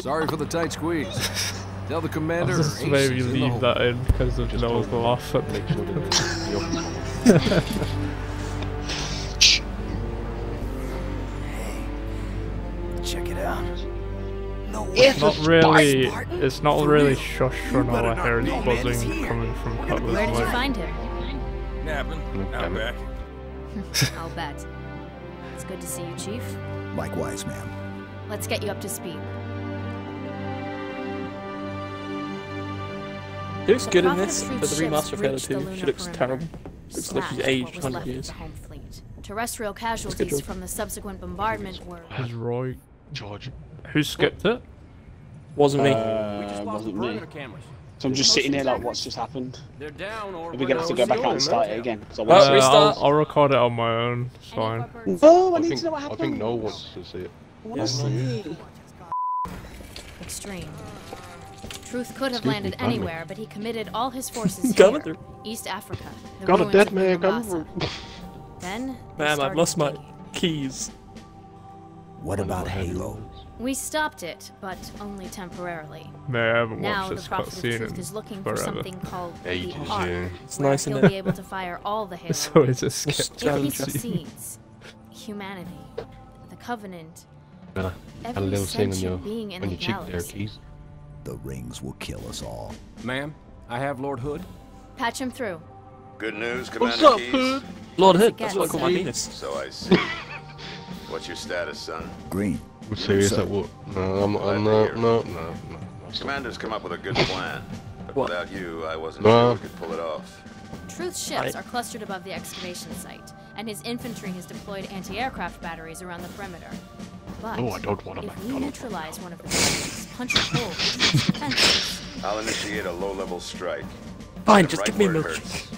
Sorry for the tight squeeze. Tell the commander. I'll just maybe leave that in because of Noah's laugh at me. Hey, check it out. No way. It's not really shush for Noah. I heard buzzing coming from Cutler's. Where did you find him? Napping. Out back. I'll bet. It's good to see you, Chief. Likewise, ma'am. Let's get you up to speed. It looks good in this, but the remaster of Halo 2, she looks terrible. Looks like she's aged 100 years. Terrestrial casualties from the subsequent bombardment were... Where's Roy? George. Who skipped it? Wasn't me. Wasn't me. So I'm just sitting here like, what's just happened? They're down, or we're gonna have to go back out and start it again. So I'll record it on my own, it's fine. Oh, I need to know what happened! I think no one wants to see it. I want to see it. Extreme. Truth could have landed anywhere, but he committed all his forces here, East Africa. Got a dead man, got him. Then, man, I've lost my keys. What about Halo? We stopped it, but only temporarily. No, I haven't watched this cutscene is looking for something called the Ark. It's nice and he'll be able to fire all the Halo. So it's a skeptic. If he succeeds, humanity, the Covenant, every sentient being in the galaxy. The rings will kill us all. Ma'am, I have Lord Hood. Patch him through. Good news, Commander. What's up, Keys? Hood? Lord Hood, that's what I call my penis. So I see. What's your status, son? Green. We're serious at what? No, no. Commander's come up with a good plan. But without you, I wasn't sure we could pull it off. Truth's ships are clustered above the excavation site, and his infantry has deployed anti-aircraft batteries around the perimeter. But no, I don't want to if we neutralize one of the batteries, punch a hole in his I'll initiate a low-level strike. Fine, just give me a milkshake.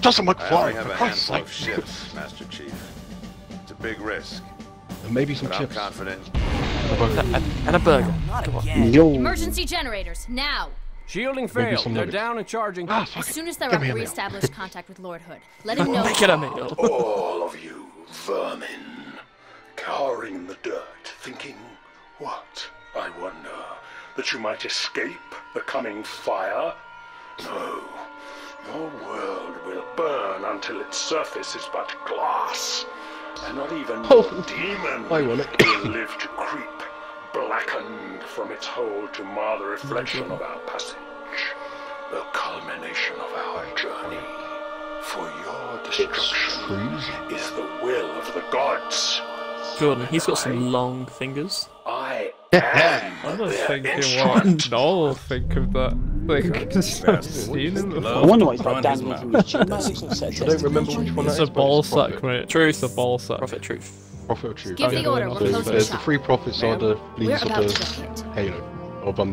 Doesn't look fly. I have a handful of ships, Master Chief. It's a big risk. And maybe some chips. I'm confident. And a burger. Come on. Yo. Emergency generators, now! Shielding failed. They're down and charging. Ah, as soon as they're up, re-establish contact with Lord Hood. Let him know. All of you vermin. Cowering in the dirt, thinking, what, I wonder, that you might escape the coming fire? No, your world will burn until its surface is but glass, and not even a demon will live to creep, blackened from its hole to mar the reflection of our passage, the culmination of our journey. For your destruction is the will of the gods. Jordan, he's got some long fingers. I am. I was thinking, what? No, think of that. Like, I've seen him. I wonder why he's got dangling from his chin. I don't remember which one. It's a ball sack, mate. Truth, a ball sack. Prophet Truth. Prophet Truth. Give the order. There's the three prophets are the leaders of the Halo. Or the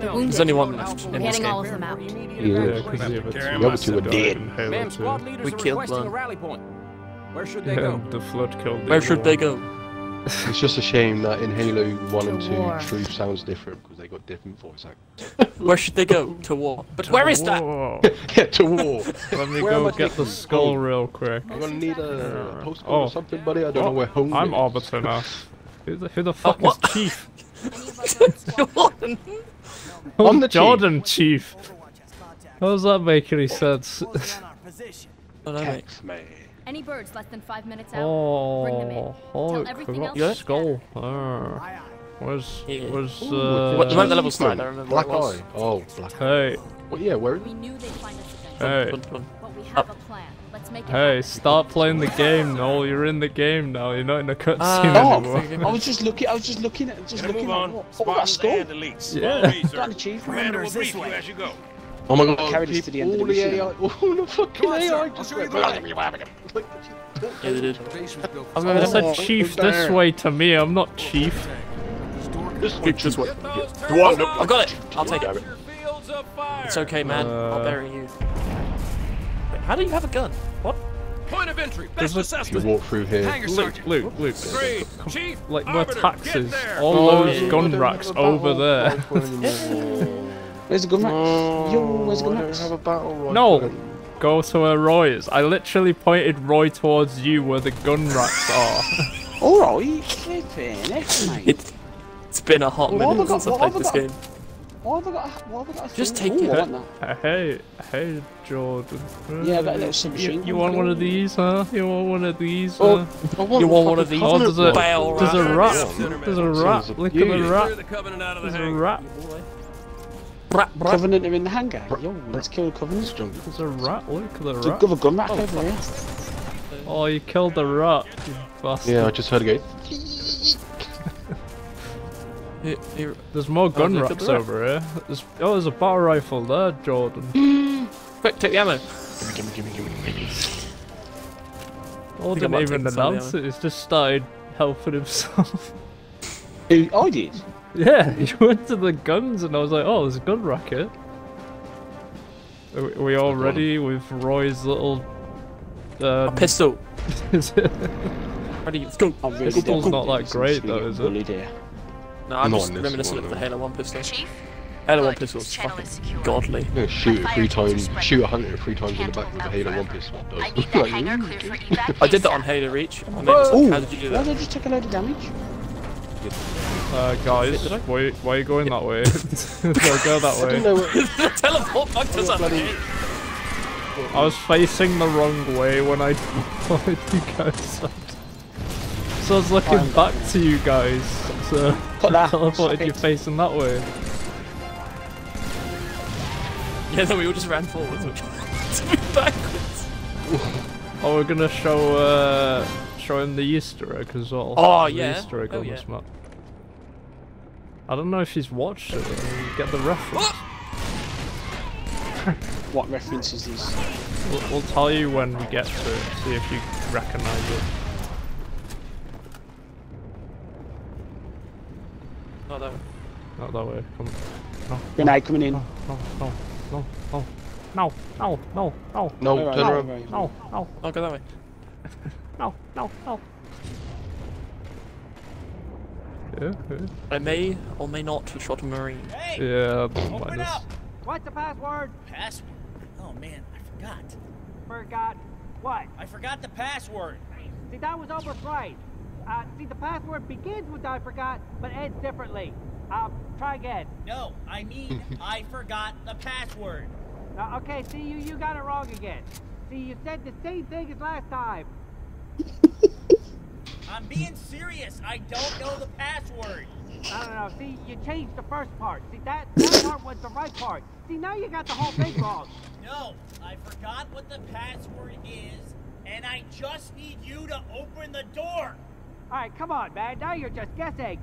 There's only one left in this game. All of them out. Yeah, because the other two are dead. We killed one. Where should they go? The flood killed them. Where should they go? It's just a shame that in Halo 1 and 2, Truth sounds different because they got different voice actors. Where should they go? To war. But where is that? Yeah, to war. Let me go get the skull real quick. I'm gonna need a postcard or something, buddy. I don't know where home is. I'm Arbiter now. Who the fuck is Chief? Jordan. I'm the Jordan Chief. How does that make any sense? Text me. Any birds less than 5 minutes out, bring them in. Tell everything else to skull. Where's the level slide? Black Eye. Oh, Black Eye. Hey. Well, yeah, where is it? We knew they'd find us eventually. Hey. But we have a plan. Let's make it happen. Start playing the game, Noel. You're in the game now. You're not in the cutscene anymore. I was just looking at what? Oh, that's skull. Yeah. Oh my god, carried us to the end of the AI. All the fucking AI just went back. Yeah, they did. I said Chief this way to me, I'm not Chief. This way. I've got it! I'll take it. It's okay, man. I'll bury you. Wait, how do you have a gun? What? Point of entry! Best assessment! You walk through here. Luke. Chief, like, we're taxes. All those gun racks over there. Where's the gun rack? Where's the gun rack? No! Go to where Roy is. I literally pointed Roy towards you where the gun racks are. Oh, you flipping it, mate. It's been a hot minute since I've played this game. Why have I got a just take it. Hey, Jordan. Yeah, that little submachine. You want one of these, huh? You want one of these, huh? You want one of these? Oh, there's a rat. Look at the rat. There's a rat. Covenant are in the hangar. Yo, let's kill Covenant's jump. There's a rat, look at the rat. There's a gun rack over here. Oh, you killed the rat, you bastard. Yeah, I just heard it go. There's more gun racks over here. There's a bar rifle there, Jordan. Quick, take the ammo. Gimme. Oh, didn't even announce it, he's just started helping himself. I did? Yeah, you went to the guns and I was like, oh, there's a gun racket. Are we all ready with Roy's little... pistol! Is it? Ready, let's go! Pistol's not that great though, is it? No, I'm just reminiscent of the Halo 1 pistol. Halo 1 pistol is fucking godly. Yeah, shoot it 3 times, shoot a hunter 3 times in the back with the Halo 1 pistol. I did that on Halo Reach. How did you do that? Did I just take a load of damage? Guys, why are you going that way? Go that way. The teleport bug doesn't work. I was facing the wrong way when I followed you guys up. So I was looking back to you guys, so I teleported you facing that way. Yeah, then we all just ran forwards, which was backwards. Oh, we're gonna show him the Easter egg as well. Oh, yeah. Easter egg on this map. I don't know if he's watched it and you get the reference. What reference is this? We'll tell you when we get to it, see if you recognise it. Not that way. Not that way, come on. Grenade coming in. No, turn around. No. I'll go that way. No. Yeah. I may or may not have shot a marine. Hey, yeah, open up! What's the password? Password? Oh man, I forgot. Forgot what? I forgot the password. See, that was overpriced. See, the password begins with I forgot, but ends differently. Try again. No, I mean I forgot the password. Okay, see, you got it wrong again. See, you said the same thing as last time. I'm being serious. I don't know the password. I don't know. See, you changed the first part. See, that part was the right part. See, now you got the whole thing wrong. No, I forgot what the password is, and I just need you to open the door. All right, come on, man. Now you're just guessing.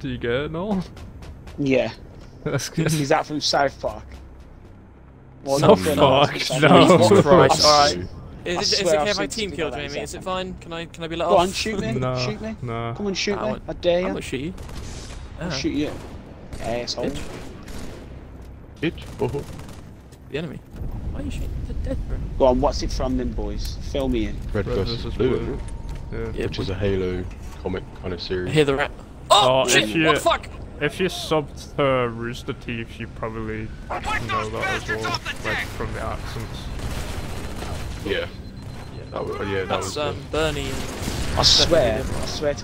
Do you get it, Noel? Yeah. That's good. He's out from South Park. Well, South Park. No. Christ. All right. Is it okay if I team kill Jamie? Is it fine? Can I be let off? Go on, shoot me. No. Shoot me. No. Come on, shoot me. I dare you. I'm gonna shoot you. I'll shoot you. Asshole. Bitch. Oh. The enemy. Why are you shooting the dead, bro? Go on, what's it from then, boys? Fill me in. Red vs Blue. Yeah. Which is a Halo comic kind of series. I hear the rat. Oh shit! What the fuck? If you subbed to Rooster Teeth, you probably know that as well, like from the accents. Yeah. That was Bernie. I swear to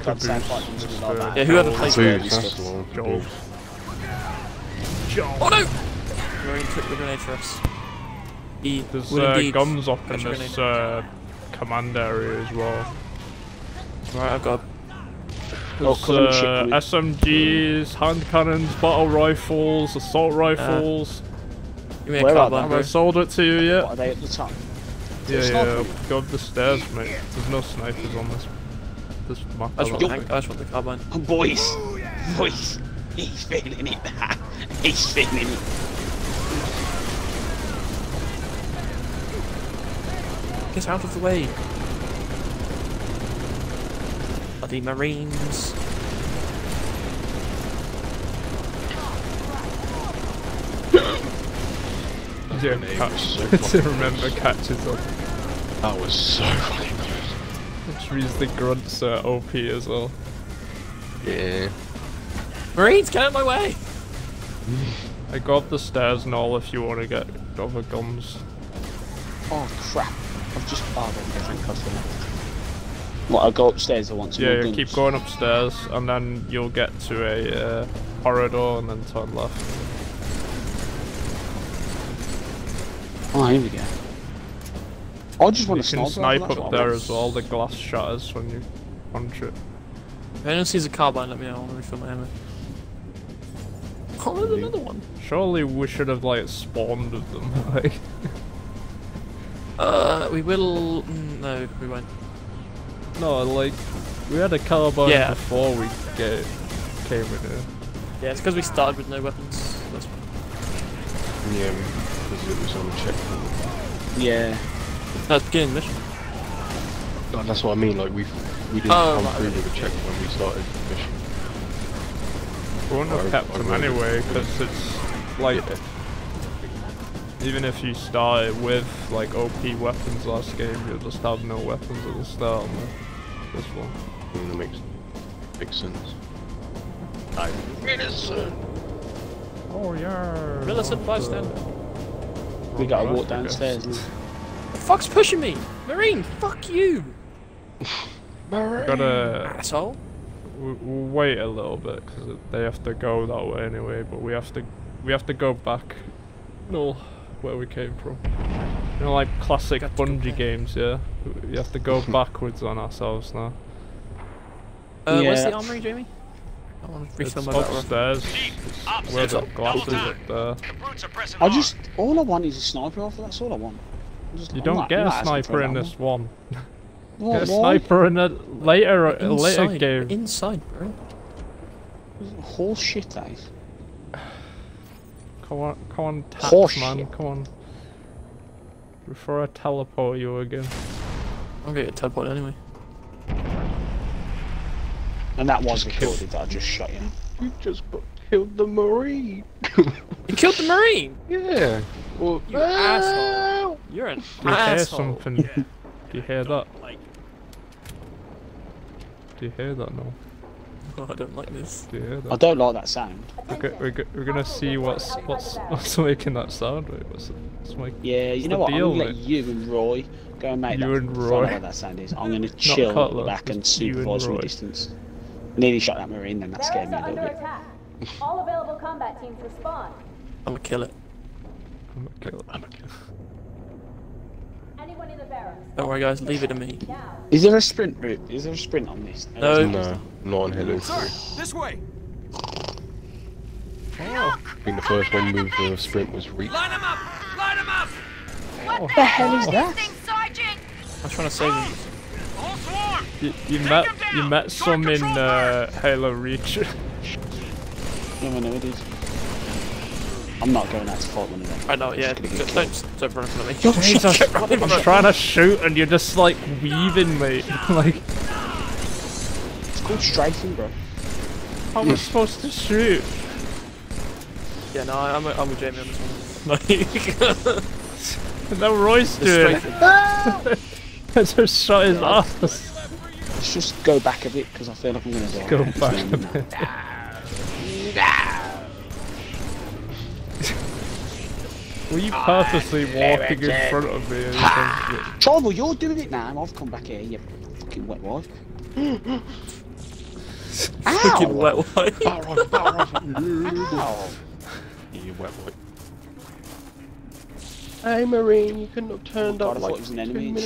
God, South Park was like that. Yeah, whoever plays Bernie stuff. Joel. Oh no! Marine took the grenade for us. There's guns up in this command area as well. Right, I've got. There's SMGs, hand cannons, battle rifles, assault rifles. Give me a card, have I sold it to you yet? What are they at the top? Yeah, go up the stairs, mate. There's no snipers on this map. I just want the carbine. Boys! He's feeling it. He's feeling it. Get out of the way. Bloody Marines. Remember catches up. That was so funny. Which means the grunts are OP as well. Yeah. Marines, get out of my way! I go up the stairs and all if you want to get other guns. Oh crap. I've just barred every custom. What, I'll go upstairs, I want to. Yeah, keep going upstairs, and then you'll get to a corridor and then turn left. Oh, here we go. I just want to snipe up there as well, the glass shatters when you punch it. If anyone sees a carbine, let me know, I want to refill my ammo. Oh, there's another one. Surely we should have, like, spawned with them, like. We will... no, we won't. No, like, we had a carbine before we came in here. Yeah, it's because we started with no weapons. That's fine. Yeah, because it was on checkpoint. Yeah. That's beginning mission. No, that's what I mean, like, we didn't come through with a checkpoint when we started the mission. We wouldn't have kept them anyway, because it's, like, even if you start with, like, OP weapons last game, you'll just have no weapons at the start on this one. That makes sense. I'm innocent! Oh, yeah! Innocent bystander! We gotta walk downstairs. The fuck's pushing me! Marine, fuck you! Marine! Asshole! We'll wait a little bit because they have to go that way anyway. But we have to go back, where we came from. You know, like classic Bungie games. Yeah, you have to go backwards on ourselves now. Where's the armory, Jamie? I want to refill my battery. Upstairs. Where the glass is up there. All I want is a sniper rifle. That's all I want. You don't get a sniper in this one. Get a sniper in a later game. We're inside, bro. Whole shit, Dave. Come on, man. Come on. Before I teleport you again. I'm gonna get teleported anyway. And that was recorded that I just shot you. You just killed the Marine. You killed the Marine. Yeah. Well, you asshole. You're an asshole. Do you hear something? Yeah. Do you hear that? Do you hear that now? Oh, I don't like this. Do you hear that? I don't like that sound. We're gonna see what's making that sound. Right? What's making? Yeah, you know what? I'm gonna let you and Roy go and make that. You and Roy. What that sound is? I'm gonna chill back and supervise from a distance. Nearly shot that Marine, then that scared me a little bit. All available combat teams respond. I'm gonna kill it. Don't worry, guys. Leave it to me. Is there a sprint route? Is there a sprint on this? No, not on Halo 3. This way. Oh. I think the first one moved the sprint was Reach. Line them up! Line them up! What the hell is that? I was trying to save him. You met some in Halo Reach. No, it is. I'm not going out to fight one of them. I know, yeah. Don't run in front of me. Jesus, I'm trying to shoot and you're just like weaving, mate. Like, it's called strafing, bro. How am I supposed to shoot? Yeah, no, I'm with Jamie on this one. Like, no, Roy's doing it. I just shot his ass. Let's just go back a bit because I feel like I'm gonna die. Go back a bit. Were you purposely walking in front of me? Trouble, you're doing it now. I've come back here, you fucking wet wife. Fucking wet wife. You wet wife. Hey, Marine, you couldn't have turned up. Like, an enemy. Whacking me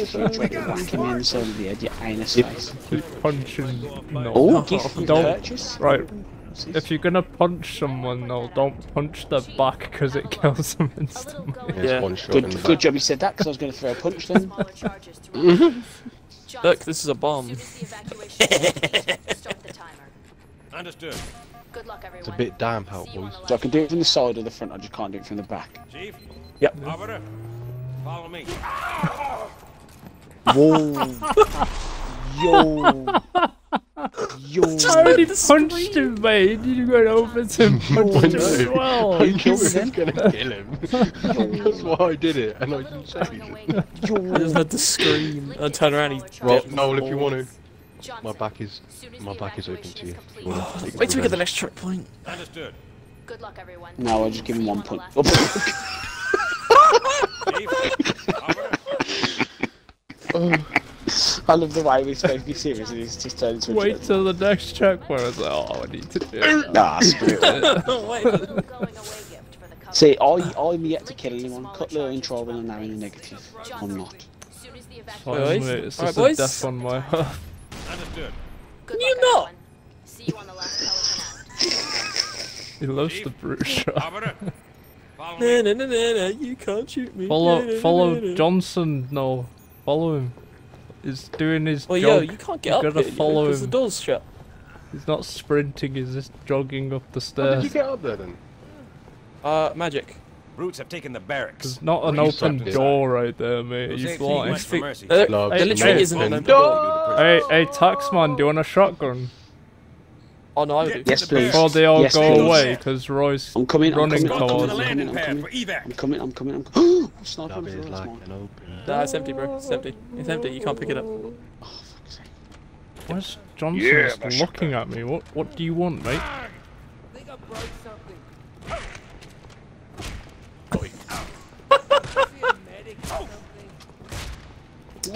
in the side of the head, you anus face. Keep punching. No. Oh, don't. Right. If you're gonna punch someone, though, don't punch their back because it kills them instantly. Yeah. Good job you said that because I was gonna throw a punch then. Look, this is a bomb. Understood. Good luck, everyone. It's a bit damp out, boys. So I can do it from the side or the front. I just can't do it from the back. Chief. Yep. Arbiter, follow me. Whoa. Yo. I already punched him, mate. You went over to him, punch him as well. I knew he was gonna kill him. That's why I did it, and I didn't say anything. I just had to scream. I turn around, he's dead. Noel, if you want to, my back is open to you. Wait till we get the next checkpoint. Understood. Good luck, everyone. No, I'll just give him one punch. I love the way we're supposed to be serious and it's just turned into wait till the next checkpoint. I was like, oh, I need to do it. Nah, screw it. See, I'm yet to kill anyone. Cutler in trouble and now in the negative. I'm not. Finally, it's just a death on my heart. You're not! See you on the last. He loves the brute shot. No, no, no, no, no, you can't shoot me. Follow Johnson, no. Follow him. He's doing his job. Well, yo, you can't get up here because the door's shut. He's not sprinting, he's just jogging up the stairs. How did you get up there then? Magic. Brutes have taken the barracks. There's not an open door right there, mate. Are you lying? There literally isn't an open door. Hey, Taxman, do you want a shotgun? Oh no, I do. Yes, please. Before they all go away, because Roy's running towards them. I'm coming. Sniper on the floor. Nah, it's empty, bro. It's empty. It's empty. You can't pick it up. Oh, fuck's sake. Where's Johnson looking at me? What do you want, mate? I think I broke something.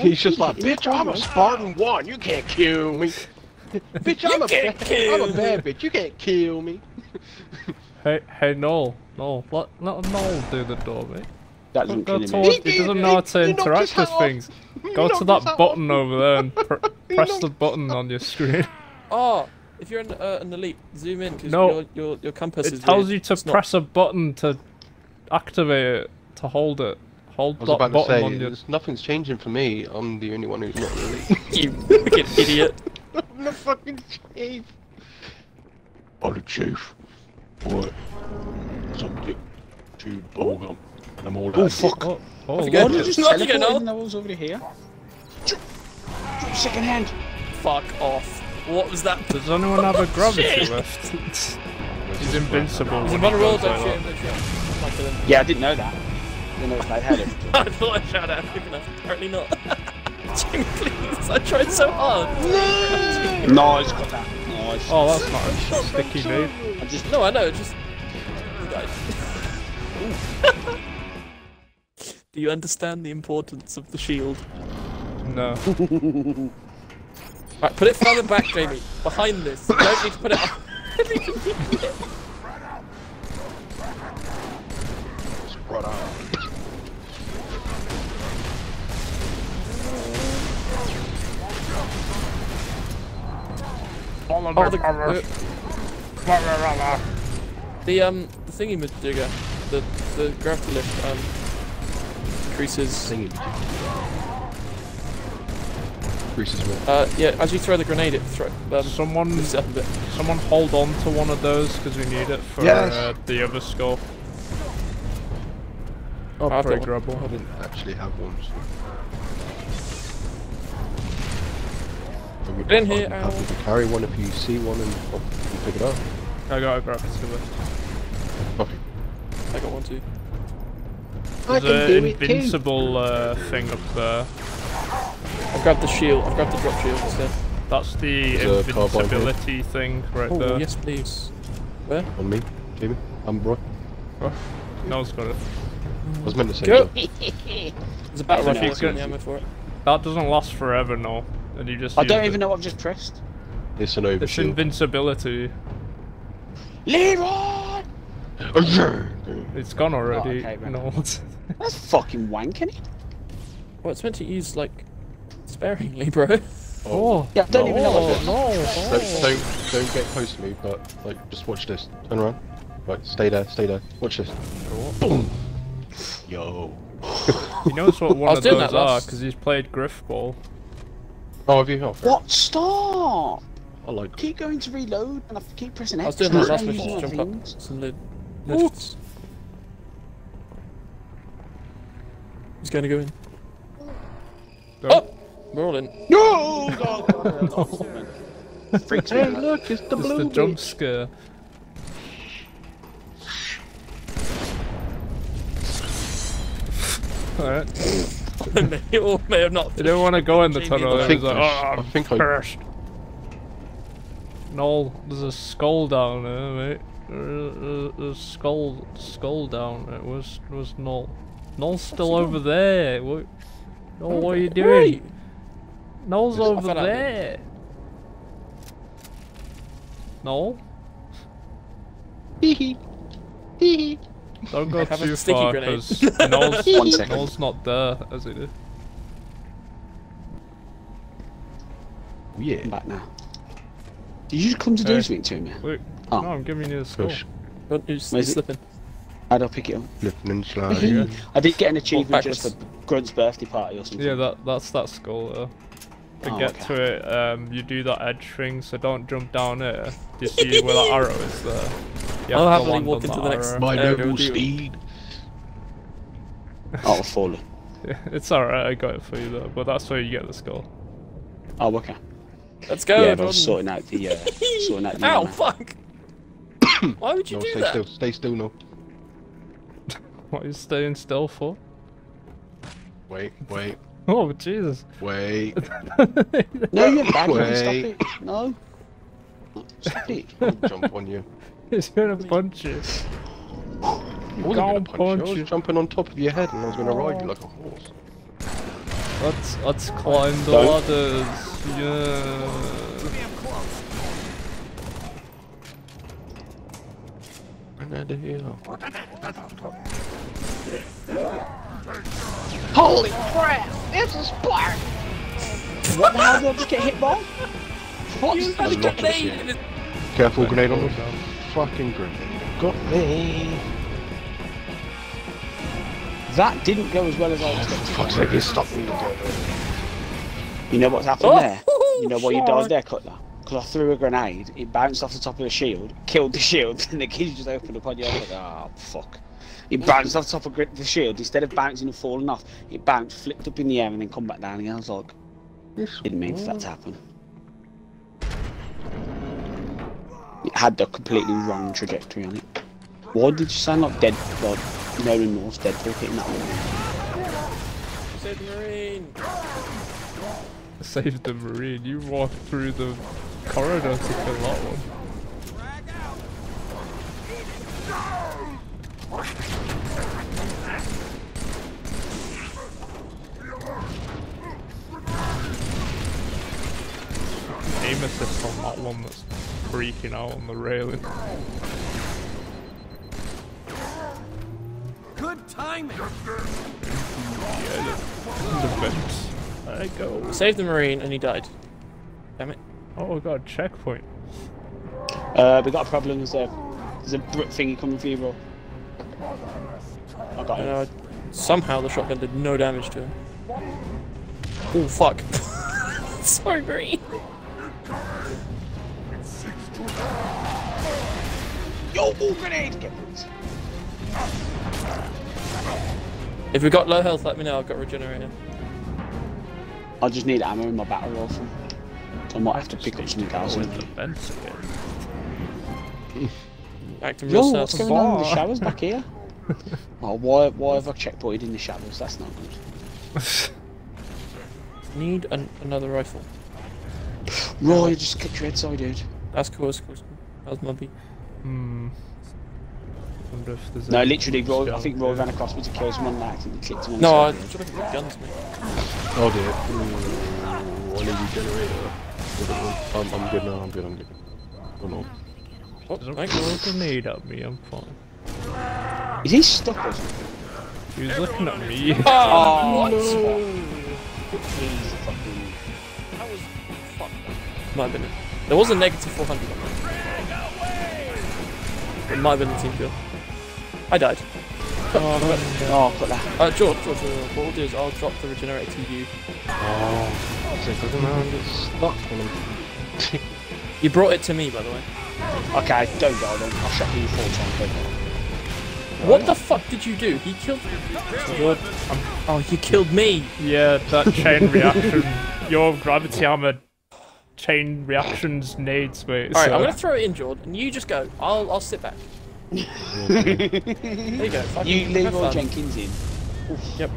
He's just like, bitch, I'm a Spartan 1, you can't kill me. Bitch, I'm a bad bitch, you can't kill me. hey, Noel, let Noel do the door, mate. That doesn't kill him. He doesn't know how to interact with things. Go to that button over there and press the button on your screen. Oh, if you're in the leap, zoom in, because your compass is weird. It tells you to press a button to activate it, to hold it. Hold that button on your... Nothing's changing for me, I'm the only one who's not really. You fucking idiot. I'm the fucking chief. I'm the chief. Alright. Something to bubblegum. And I'm all out. Oh fuck. Oh, why did you just teleport in the walls over here? Second hand. Fuck off. What was that? Does anyone have a gravity lift? He's invincible. He's about to roll, don't shoot him. Yeah, I didn't know that. I thought I shot at him, but apparently not. Jim, please, I tried so hard. No, it's got that. Nice. Oh, that's not a sticky move. No, I know, it just... Do you understand the importance of the shield? No. Right, put it further back, Jamie. Behind this. You don't need to put it up. Right on. The thingy majigger, the gravity lift increases. Increases what? Yeah, as you throw the grenade, it throws. Someone hold on to one of those because we need it for the other skull. Oh, I'll probably grab one. I didn't actually have one. In here, I'm happy to carry one if you see one and you pick it up. I got a graphics cover. Okay. I got one too. There's an invincible thing up there. I've grabbed the shield, I've grabbed the drop shield instead. That's the invincibility thing right there. Oh, yes, please. Where? On me, Jamie. I'm Roy. Roy? No one's got it. I was meant to say go. There's a battle rifle in the ammo for it. That doesn't last forever, no. And you just I don't even know what I've just pressed. It's an overshield. It's invincibility. Leroy! It's gone already. Oh, okay, no. That's fucking wanking it. Well, it's meant to use, like, sparingly, bro. Oh. Yeah, don't get close to me, but, like, just watch this. Turn around. Right, stay there. Watch this. Boom! Yo. He knows what one of those are, because he's played Griffball. Oh, have you helped? What? Stop! I like keep going to reload and I keep pressing X. I was doing that last mission, jump up some lifts. He's going to go in. Go. Oh! We're all in. No! God! Freaks me out. Hey, look, it's the blue. It's the jump scare. Alright. They all may have not. They don't want to go in the tunnel. I think like, oh, I'm cursed. No, there's a skull down there, mate. There's a skull down there. Where's Noel? Noel's still over there. What? Noel, what are you doing? No's over there. No. Don't go too far because No's not there as it is. Yeah. I'm back now. Did you just come to do something to me? Wait. Oh. No, I'm giving you the push. Don't do slipping. I'd pick it up. Flipping and sliding. Yeah. I did get an achievement just for Grunt's birthday party or something. Yeah, that's that skull there. To get to it, you do that edge thing, so don't jump down here. You see where that arrow is there. I'll happily walk into the next My noble steed. I'll fall. It's alright, I got it for you though, but that's where you get the skull. Oh, okay. Let's go, yeah, I'm sorting out the, Ow, fuck! Why would you do that? Stay still, no. What are you staying still for? Wait. Oh, Jesus. Wait. No, you're bad. Stop it. No. Stop it. I'll jump on you. He's gonna punch you. I was jumping on top of your head and I was gonna ride you like a horse. Let's climb the ladders. Yeah. Holy crap! It's a spark! What the hell did I just get hit by? You had a grenade! Careful, grenade on the fucking grenade. Got me! That didn't go as well as I expected. Fuck's sake, you stopped me. You know what's happened there? You know what you died there, Cutler? Because I threw a grenade, it bounced off the top of the shield, killed the shield, and the keys just opened up on you. I was like, oh, fuck. It bounced off the top of the shield. Instead of bouncing and falling off, it bounced, flipped up in the air, and then come back down again. I was like, didn't mean for that to happen. It had the completely wrong trajectory on it. Why did you sound like dead, like, no remorse, dead for hitting that one? Save the Marine! Save the Marine, you walked through the corridor to kill that one. Aim assist on that one that's freaking out on the railing. Good timing! Yeah, the vents. There you go. Saved the Marine and he died. Damn it. Oh, we got a checkpoint. We got a problem. There's a thingy coming for you, bro. I got it. Somehow the shotgun did no damage to him. Oh, fuck. Sorry, Marine. Yo, grenade! Get this. If we got low health, let me know. I've got regenerator. I just need ammo in my battle rifle. I might have to pick up some cows in the fence again. Yo, what's going on in the showers back here? Oh, why have I checkpointed in the showers? That's not good. Need another rifle. Roy, just cut your head side, dude. That's cool, That was mummy. No, literally, Roy, I think Roy ran across me to kill someone and I accidentally clicked him on the side. No, I should have got guns, mate. Oh dear. Ooh, I need a generator. I'm good now, I'm good. Oh no. What? Don't throw a grenade at me, I'm fine. Is he stuck or something? He was looking at me. Oh, no! Please, fucking... That was... Fuck. Might have been it. There was a negative 400 on that. It might have been a team kill. I died. Oh, I've got that. George, what I'll do is I'll drop the regenerator to you. Oh, so it doesn't matter, it's stuck. You brought it to me, by the way. Okay, don't go then. I'll shot you 4 times. What the fuck did you do? He killed me. Oh, you killed me. Yeah, that chain reaction. Your gravity armor chain reactions nades, mate. Alright, I'm gonna throw it in, George, and you just go. I'll sit back. There you go. You leave all Jenkins in. Oof. Yep.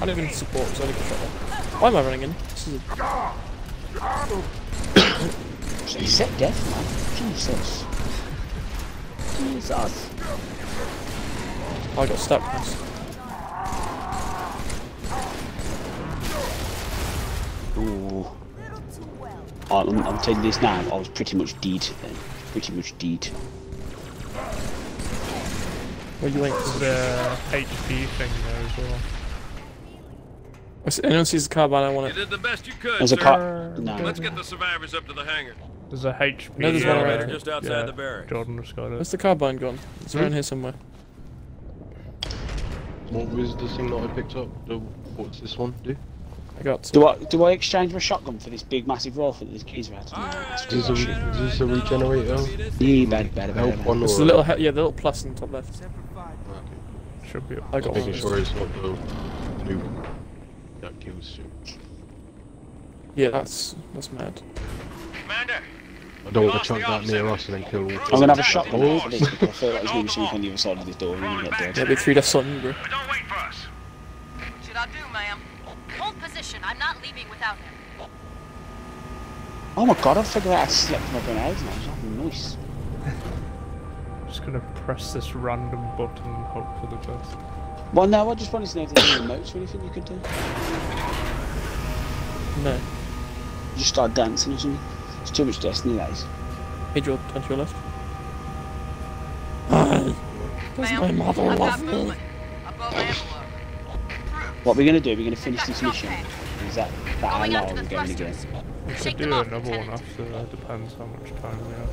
I don't even support, so I don't get shot there. Why am I running in? This is a... set death, man. Jesus. I got stuck. Ooh. I'll tell you this now, I was pretty much dead then. Pretty much dead. What do you like to the HP thing there as well? Anyone sees the car, but I don't want it. You did the best you could, there's a car. No. Let's get the survivors up to the hangar. There's a HP. No, there's one right here. Just outside the barracks. Jordan just got it. Where's the carbine gone? It's around here somewhere. What was the thing that I picked up? What's this one do? I got two. Do I exchange my shotgun for this big massive rifle that these keys are at? Is this a regenerator? Yeah, bad. It's the little, yeah, the little plus on the top left. Okay. Should be up. I got one. I'm sure it's not the new one. That kills you. Yeah, that's mad. Commander, I don't want to chuck that near us and then kill all three. I'm gonna have a shotgun for this because I feel like there's gonna be something on the other side of this door and we're gonna get dead. There'll be three deaths on you, bro. Don't wait for us. What should I do, ma'am? Hold position, I'm not leaving without him. Oh my god, I figured out I slept my grenades and that was nice. I'm just gonna press this random button and hope for the best. Well, no, I just wanted to know if there's any remotes or anything you could do. No. You just start dancing or something. It's too much Destiny, that is. Hey, Joel, turn to your left. Hi! Does my mother love me? What we're gonna do, we're gonna finish this mission. Is that our alarm we're going to go? We could do another one after, it depends how much time we have.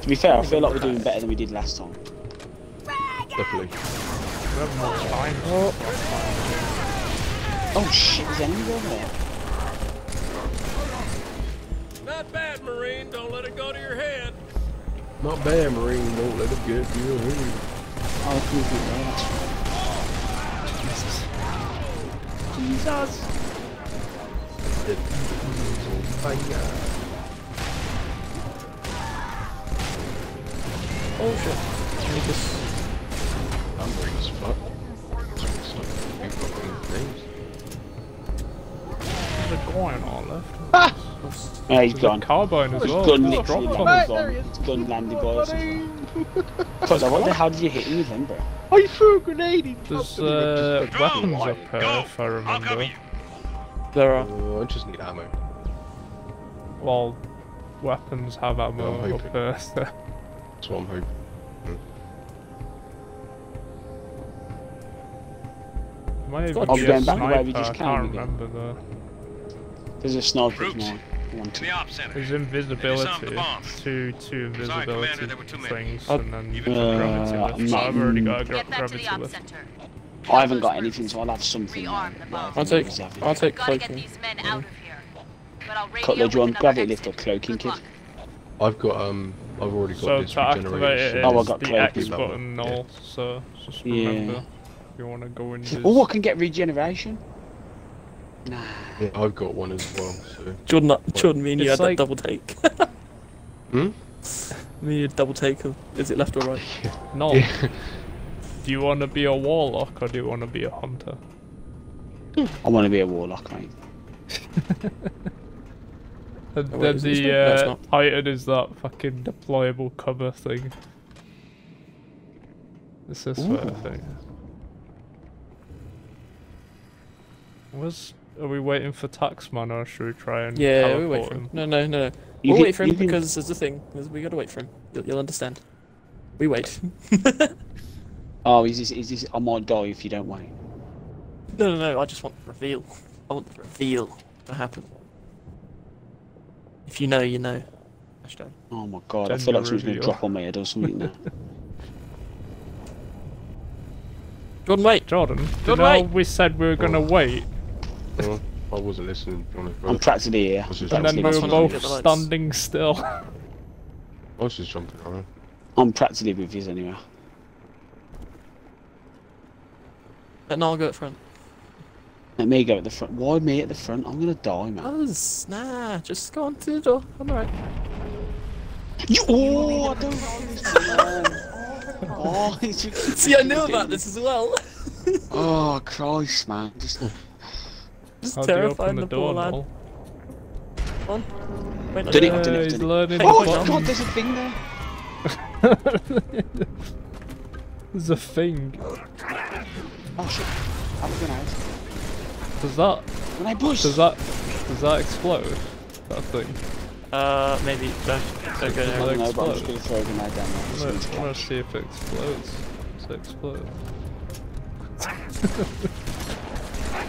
To be fair, I feel like we're doing better than we did last time. Definitely. Oh shit, is anyone over there? Not bad, Marine, don't let it go to your head. Not bad, Marine, don't let it get to your head. Oh, Jesus. Oh shit. Can we just... I'm bringing this fuck. There's a coin on left. Ah! Yeah, he's gone. Carbine as well. Gun literally landed. Gun landed boys. Cause I wonder how did you hit him with him, bro? I threw a grenade in. There's weapons up here if I remember. There are. I just need ammo. Well, weapons have ammo up there. That's what I'm hoping. I'll be going back the way we just came. I can't remember though. There's a sniper now. There's invisibility. Two invisibility things and then you gravity lift. I've already got a gravity lift. I haven't got anything so I'll have something. I'll take cloaking. Cutler, do you want gravity lift or cloaking kit? I've already got this regeneration. Oh, I got cloaking button null, so just remember. You want to go in this... Oh, I can get regeneration. Nah. Yeah, I've got one as well. So. Jordan, me and you had like... that double take. Hmm? Me and you double take of is it left or right? No. Yeah. Do you want to be a warlock or do you want to be a hunter? I want to be a warlock, mate. The item is that fucking deployable cover thing. It's this sort of thing. Are we waiting for Taxman or should we try and teleport him? No. We'll wait for him because there's a thing. We gotta wait for him. You'll understand. We wait. Oh, is this? I might die if you don't wait. No, I just want the reveal. I want the reveal to happen. If you know, you know. Hashtag. Oh my god, I feel like something's gonna drop on my head or something now. Jordan, wait! Jordan, we said we were gonna wait. Well, I wasn't listening. I'm practically here. And then we were both standing still. I was just jumping around. I'm practically with you anyway. No, I'll go at the front. Let me go at the front. Why me at the front? I'm gonna die, man. Nah, just go on to the door. I'm alright. I don't know this. Oh, see, I know about this as well. Oh, Christ, man. Just terrifying the poor lad. Come on. Wait, did it. Oh, my God, there's a thing there. There's a thing. Oh, shit. That was an ass. Does that... When I push. Does that... Does that explode? That thing? Maybe. That's okay. No, but I'm just gonna throw them out down there. I'm gonna see if it explodes. Does it explode?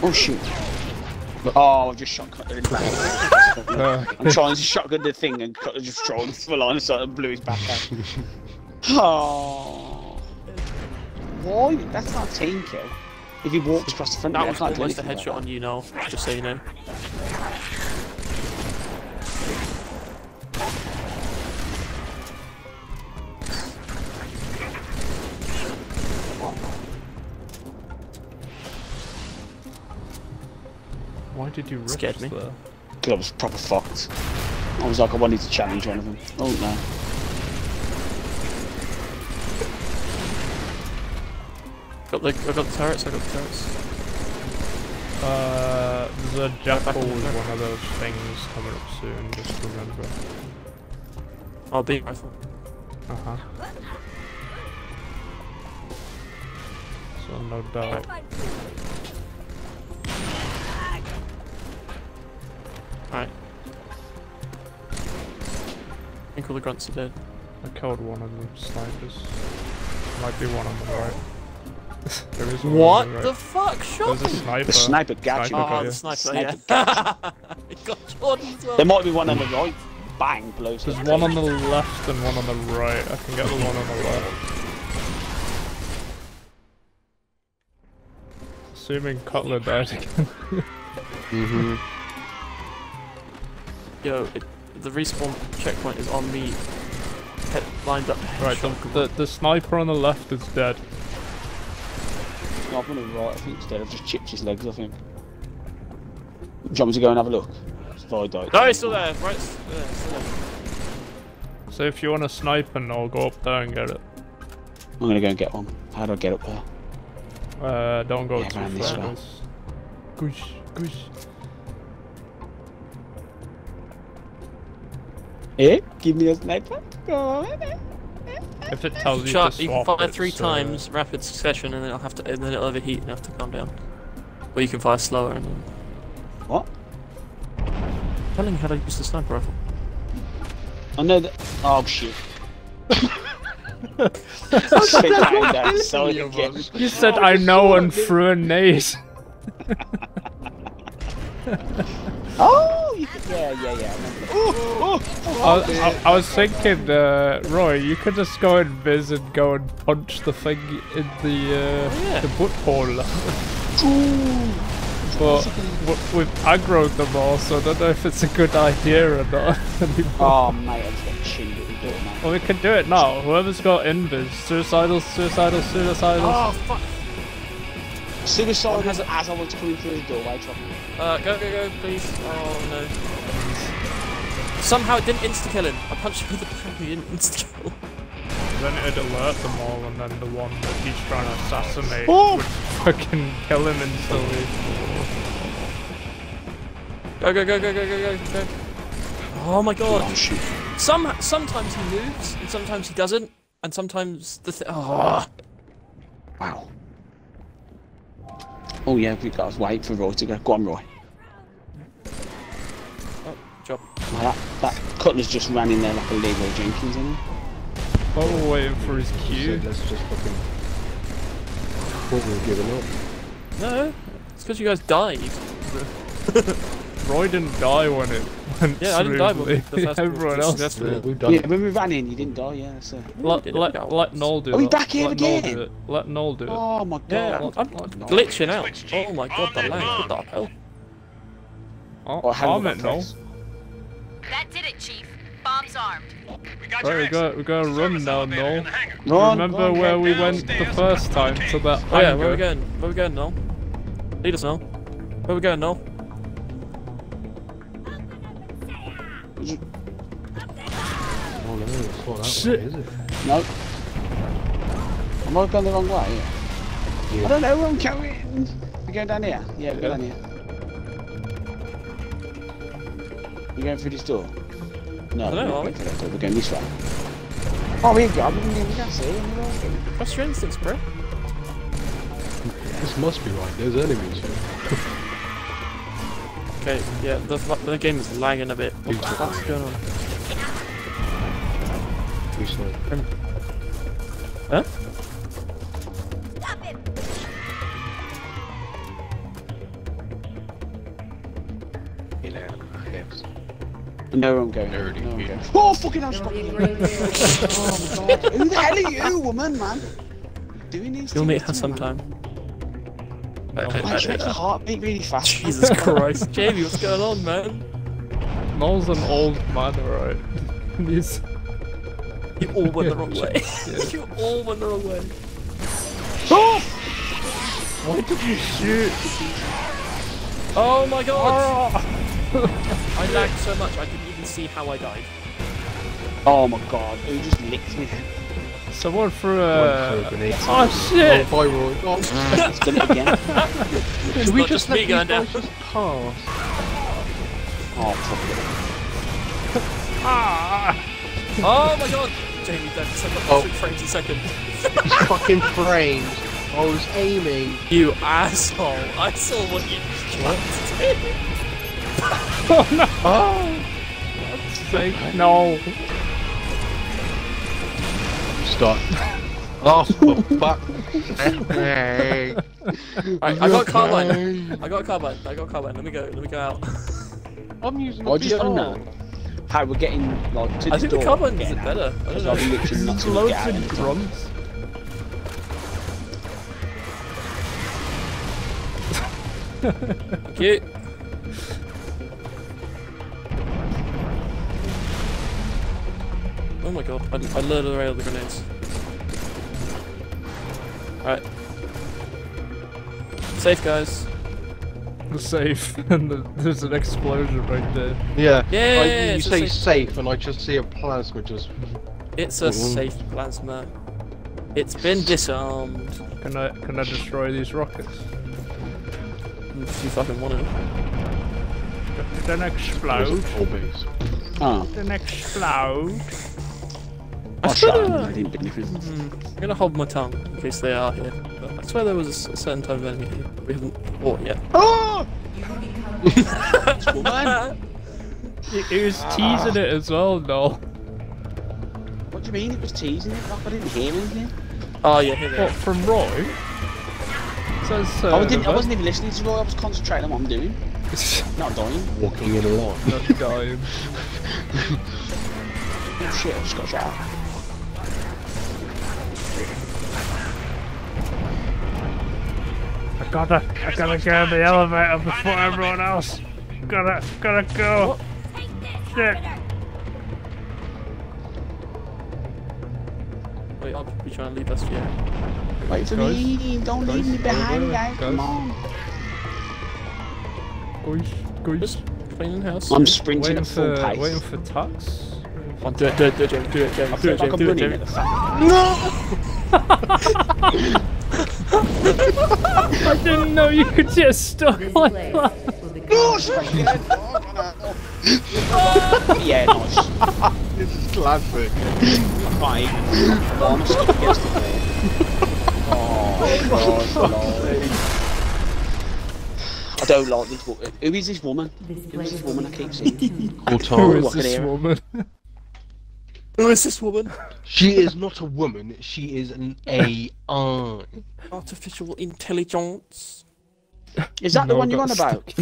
Oh shoot. Oh, I've just shotgunned him in the back. I'm trying to shotgun the thing and just throw him full on so it blew his back out. Oh. Why? That's not a team kill. If he walks across the front, that one's not doing anything. That one's the headshot on you now, just so you know. Why did you rush there? Because I was proper fucked. I was like, I wanted to challenge one of them. Oh no. I got the turrets. There's a jackal with one of those things coming up soon, just remember. Oh, big rifle. Uh-huh. So no doubt. Alright. I think all the grunts are dead. I killed one of them snipers. Might be one on the right. There is one what the fuck? Shot me! The sniper got you. Oh, the sniper, yeah. It got Jordan as well. There might be one on the right. Bang, blows. There's one on the left and one on the right. I can get the one on the left. Assuming Cutler died again. Yo, the respawn checkpoint is on the lined up. Right, the sniper on the left is dead. I've been right, I think instead I've just chipped his legs, I think. Do you want me to go and have a look? So I died. No, he's still there, right? Still there. So if you want a sniper, I'll go up there and get it. I'm gonna go and get one. How do I get up there? Don't go too far. Goosh. Eh? Give me a sniper? Go on, eh? If it tells you to swap, you can fire three times rapid succession, and then it'll overheat and have to calm down. Or you can fire slower. And then... What? I'm telling you how to use the sniper rifle. I know that. Oh shit! You said I know and threw a nade. Oh, yeah. I was thinking, Roy, you could just go in Viz and go and punch the thing in the butt hole. But we've aggroed them all, so I don't know if it's a good idea or not anymore. Oh, mate, I just got cheated. Well, we can do it now. Whoever's got invis, suicidal. Oh, fuck. Suicide has as I was coming through the doorway. Go, please. Oh no. Somehow it didn't insta kill him. I punched him with the back, he didn't insta kill. Then it'd alert them all, and then the one that he's trying to assassinate would fucking kill him instantly. Go. Oh my god. Sometimes he moves, and sometimes he doesn't, and sometimes the Wow. Oh yeah, we've got to wait for Roy to go. Go on, Roy. Oh, job. Wow, that Cutler's just ran in there like a Lego Jenkins, isn't he? Oh, we're waiting for his cue. That's just fucking... Probably giving up. No, it's because you guys died. Roy didn't die when it went smoothly. I didn't die when everyone else did. Yeah, when we ran in, you didn't die, yeah. So. Let Noel do it. Are we back here again? Let Noel do it. Oh my god. Yeah, I'm glitching out. Oh my god, the lag. What the hell? Oh, I'm at Noel. That did it, Chief. Bomb's armed. We got to run now, Noel. Remember where we went the first time to that. Oh yeah, where are we going? Where are we going, Noel? Lead us, Noel. Where are we going, Noel? Oh, no, it's not that shit. Way, is it? Nope. Am I going the wrong way? Yeah. I don't know where I'm going. We're going down here. Yeah, we're down here. We're going through this door. No, we're going through that door. We're going this way. Oh, here we go. We can see. What's your instincts, bro? This must be right. There's enemies here. Okay, yeah, the game is lagging a bit. What the fuck's going on? Too slow. Huh? Stop it. No, I'm going. No, I'm going. Oh, fucking hell, stop it. Oh, my God. Who the hell are you, woman, man? Doing these things. You'll meet her sometime. I checked the heartbeat really fast. Jesus Christ. Jamie, what's going on, man? Noel's an old man, alright. You all went the wrong way. You all went the wrong way. Oh! Why did you shoot? Oh my God! Oh. I lagged so much I couldn't even see how I died. Oh my God, he just licked me. Someone threw a grenade. Oh shit! Oh, it's done it again. Did we just let people just pass? Oh, fuck it. Ah! Oh my God! Jamie, don't send up 3 frames a second. Fucking frames. I was aiming. You asshole. I saw what you did. Oh no! Oh! God's sake, no. Stop. Oh, fuck. Right, I got carbine. Let me go out. I'm using the VR. Hi, we're getting like to the door. I think the carbine is better. I don't know. It's loads of drums. Thank you. Oh my God, I lured away all the grenades. Alright. Safe, guys. We're safe, and there's an explosion right there. Yeah. Yeah. You say safe, and I just see a plasma just... It's a safe plasma. It's been disarmed. Can I destroy these rockets? If you fucking want it. Don't explode. Oh. Don't explode. I'm gonna hold my tongue in case they are here. But I swear there was a certain type of enemy here. We haven't fought yet. Oh! It was teasing it as well, no. What do you mean it was teasing it? I didn't hear anything. Oh, yeah, here they are. What, from Roy? Says, I wasn't even listening to Roy, I was concentrating on what I'm doing. Not dying. Walking in a lot. Not dying. Oh shit, I just got shot. I gotta get on the elevator before everyone else. Gotta go. Shit. Wait, I'll be trying to leave us here. Wait for me, don't leave me behind, guys. Come on. Just cleaning house. I'm sprinting at full pace. Waiting for Tux. Do it, Jamie. No! I didn't know you could get stuck like that. Yeah, nice. This is classic. Fine. I'm stuck against the wall. Oh, God, Lord. I don't like this woman. Who is this woman? Who is this woman I keep seeing? Who is this woman? Who is this woman? She is not a woman, she is an AI. Artificial intelligence. Is that the one you're on about?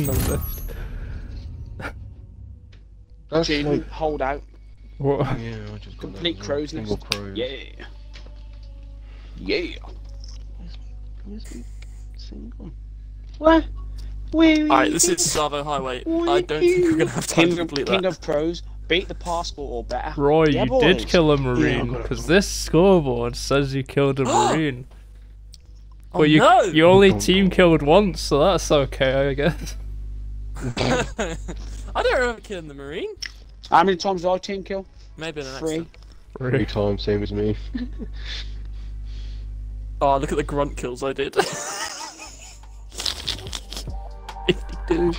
June, hold out. What? Yeah, I just got complete crow's nest. Yeah. Yeah. Single. What? Alright, this is Savo Highway. I don't think we're gonna have time to complete that. King of pros. Beat the passport or better. Roy, yeah, you did kill a Marine, because this scoreboard says you killed a Marine. But you only team killed once, so that's okay, I guess. I don't remember killing the Marine. How many times did I team kill? Maybe in the next time. 3 times, same as me. Oh, look at the grunt kills I did. 52.